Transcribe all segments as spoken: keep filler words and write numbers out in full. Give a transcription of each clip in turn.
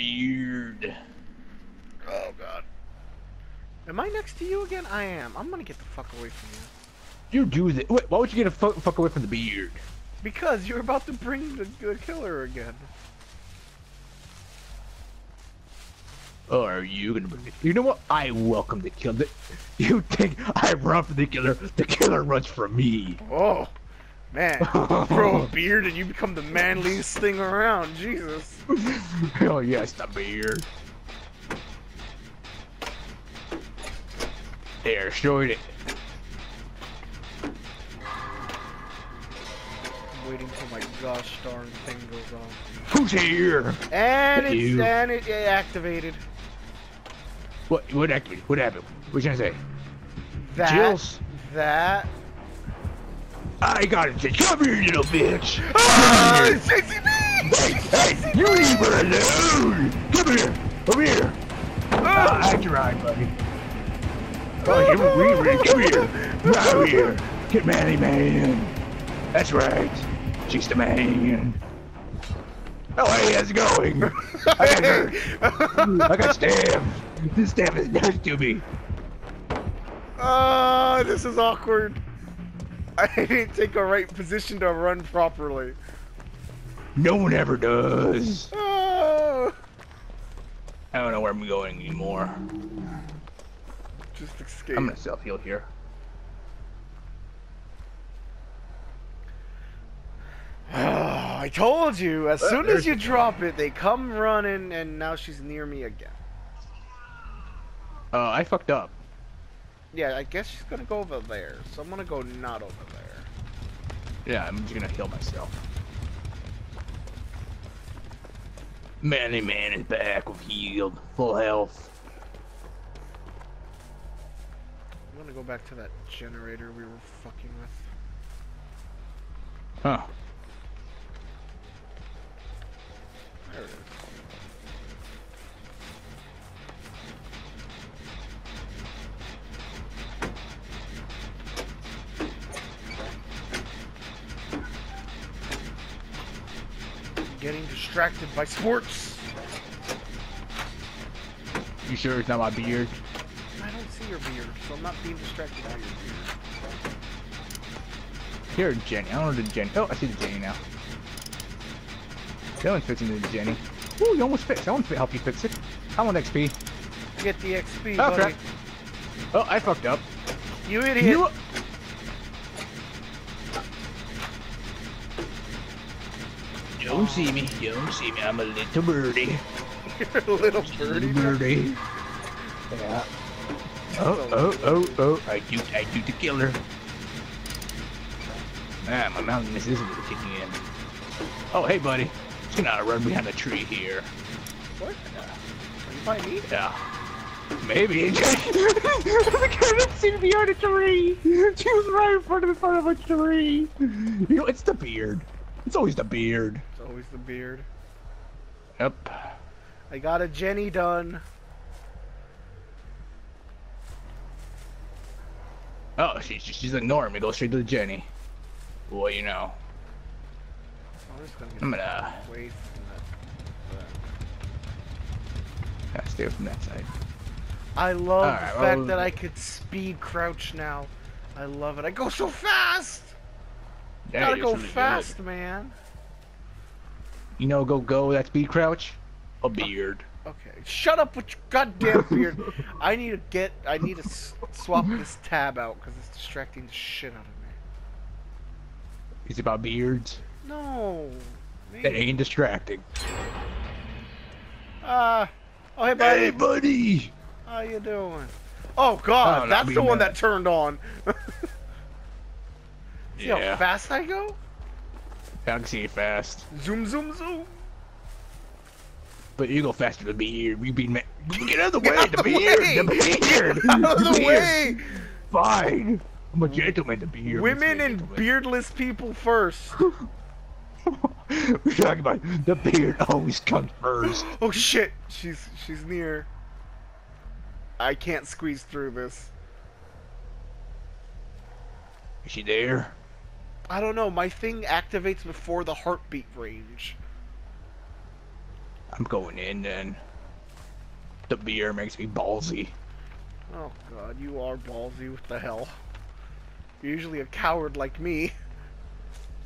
beard. Oh god. Am I next to you again? I am. I'm gonna get the fuck away from you. You do that. Wait, why would you get a fu fuck away from the beard? Because you're about to bring the, the killer again. Oh, are you gonna bring it? You know what? I welcome the killer. You think I run from the killer? The killer runs from me. Oh, man. You grow a beard and you become the manliest thing around. Jesus. Oh, yes, the beard. There, showed it. I'm waiting till my gosh darn thing goes off. Who's here? And it's you. and it activated. What? What happened? What happened? What you gonna say? That. Jill's. That. I got it. Come here, little bitch. Ah, come here. Hey, hey, you leave her alone. Come here. Come here. Ah, act your eye, buddy. Oh, give me, come here. Come here. Get manly, man. That's right. She's the man. Oh, hey, how's it going? I got hurt. I got stabbed. This stab is nice to me. Ah, uh, this is awkward. I didn't take a right position to run properly. No one ever does. Uh, I don't know where I'm going anymore. Just escape. I'm gonna self-heal here. Oh, I told you, as soon as you drop it, they come running, and now she's near me again. Uh, I fucked up. Yeah, I guess she's gonna go over there, so I'm gonna go not over there. Yeah, I'm just gonna heal myself. Manly man is back with healed, full health. I'm gonna go back to that generator we were fucking with. Huh. There it is. Getting distracted by sports. You sure it's not my beard? I don't see your beard, so I'm not being distracted by your beard. Here, Jenny. I don't know the Jenny. Oh, I see the Jenny now. No one's fixing the Jenny. Ooh, you almost fixed. I want to help you fix it. I want X P. Get the X P, oh, buddy. Crap. Oh, I fucked up. You idiot. You... Don't see me. You don't see me. I'm a little birdie. You're a little birdie. Little birdie. Yeah. Oh, oh, oh, oh. I do, I do the killer. Ah, my mountain is isn't really kicking in. Oh, hey, buddy. Just gonna run behind a tree here. What? Uh, are you by me? Yeah. Maybe. The cat seemed behind a tree. She was right in front of the front of a tree. You know, it's the beard. It's always the beard. It's always the beard. Yep. I got a Jenny done. Oh, she, she, she's ignoring me. Go straight to the Jenny. Well, you know. I'm, just gonna I'm gonna away from that. Yeah, stay from that side. I love right, the fact well, that I could speed crouch now. I love it. I go so fast. Yeah, gotta go really fast, good. man. You know, go go that speed crouch. A beard. Okay, shut up with your goddamn beard. I need to get. I need to swap this tab out because it's distracting the shit out of me. Is it about beards? No. Maybe. That ain't distracting. Uh, oh, hey, buddy. Hey, buddy. How you doing? Oh, God. Oh, that's the one that, that turned on. See yeah. how fast I go? I can see it fast. Zoom, zoom, zoom. But you go faster than the beard. You be ma Get out of the way. Out the, the beard. Way. The beard. Get out of the, the way. Fine. I'm a gentleman to be here. Women and beardless people first. We're talking about the beard always comes first. Oh shit, she's she's near. I can't squeeze through this. Is she there? I don't know. My thing activates before the heartbeat range. I'm going in then. The beer makes me ballsy. Oh god, you are ballsy, what the hell? You're usually a coward like me.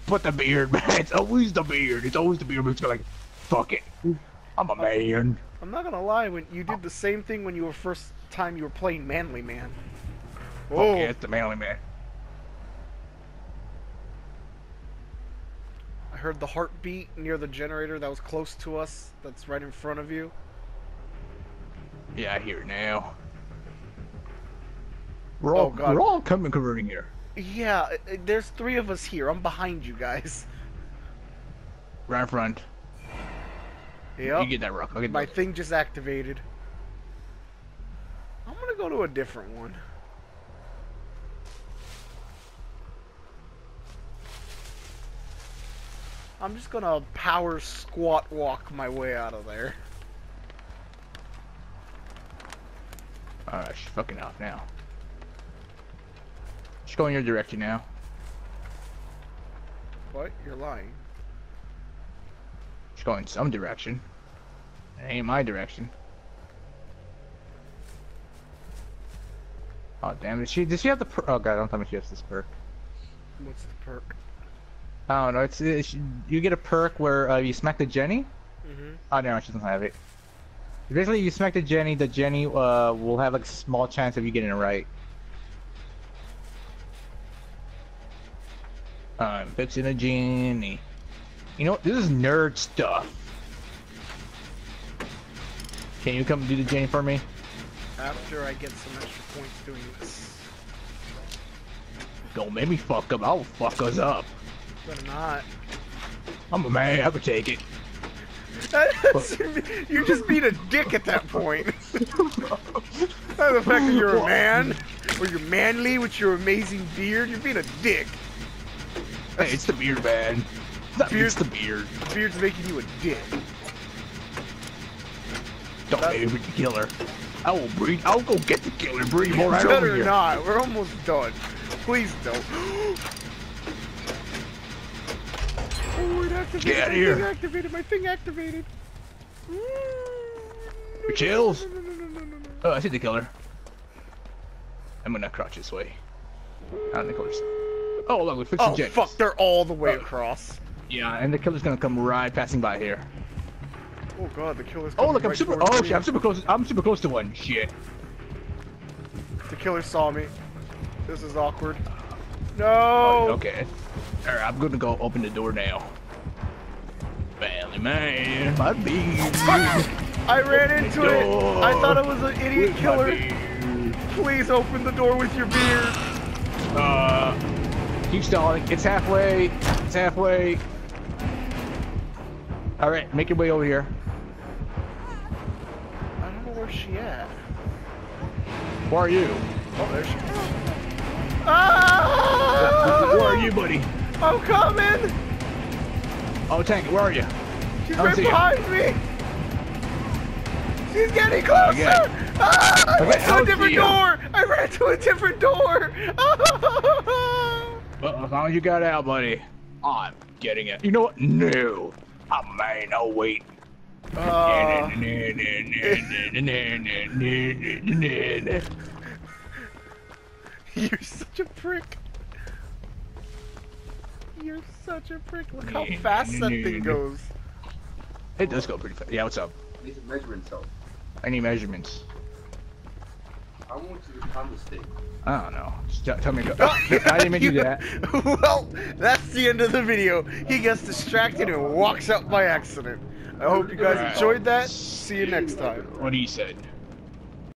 Put the beard, man, it's always the beard, it's always the beard, it's like, fuck it, I'm a man. I'm not gonna lie, when you did the same thing when you were first time you were playing Manly Man. Oh yeah, it's the Manly Man. I heard the heartbeat near the generator that was close to us, that's right in front of you. Yeah, I hear it now. We're all, oh, God. We're all coming converting here. Yeah, there's three of us here. I'm behind you guys. Right in front. Yep. You get that rock. I'll get My that. thing just activated. I'm gonna go to a different one. I'm just gonna power squat walk my way out of there. Alright, she's fucking off now. She's going your direction now. What? You're lying. She's going some direction. It ain't my direction. Oh damn! Did she? Does she have the? Per oh god! Don't tell me she has this perk. What's the perk? I don't know. It's, it's you get a perk where uh, you smack the Jenny. Mm-hmm. Oh no, she doesn't have it. Basically, you smack the Jenny. The Jenny uh, will have like, a small chance of you getting it right. I'm fixing a Jenny. You know what? This is nerd stuff. Can you come do the Jenny for me? After I get some extra points doing this. Don't make me fuck up. I'll fuck us up. Better not. I'm a man. I could take it. You just beat a dick at that point. The fact that you're a man, or you're manly with your amazing beard, you're being a dick. Hey, it's the beard, man. That beard's the beard. The beard's making you a dick. Don't make me kill her. I will breed. I'll go get the killer. Breed more right over here. Better not. We're almost done. Please don't. Oh, it activated. Get out of here. My thing activated. My thing activated. Your chills. Oh, I see the killer. I'm gonna crouch this way. Out of the course. Oh, look, we fixed the Jennies. Oh, fuck, they're all the way oh. across. Yeah, and the killer's gonna come right passing by here. Oh god, the killer's coming. Oh, look, I'm right super. Oh shit, I'm super close. I'm super close to one. Shit. The killer saw me. This is awkward. No. Oh, okay. All right, I'm gonna go open the door now. Manly man, my beard. I ran open into it. Door. I thought it was an idiot with killer. Please open the door with your beard. Uh. Keep stalling. It's halfway. It's halfway. All right, make your way over here. I don't know where she at. Where are you? Oh, there she is. Oh! Where are you, buddy? I'm coming. Oh, Tank, where are you? She's right behind you. me. She's getting closer. Okay. Ah, I went okay, to a different door. You. I ran to a different door. Oh! As long as you got out, buddy, I'm getting it. You know what? No. I may no wait. Uh... You're such a prick. You're such a prick. Look how fast that thing goes. It does go pretty fast. Yeah, what's up? I need measurements help. I need measurements. I want you to time the state. I don't know. Just tell me to go. I didn't mean to do that. Well, that's the end of the video. He gets distracted and walks out by accident. I hope you guys enjoyed that. See you next time. What he said.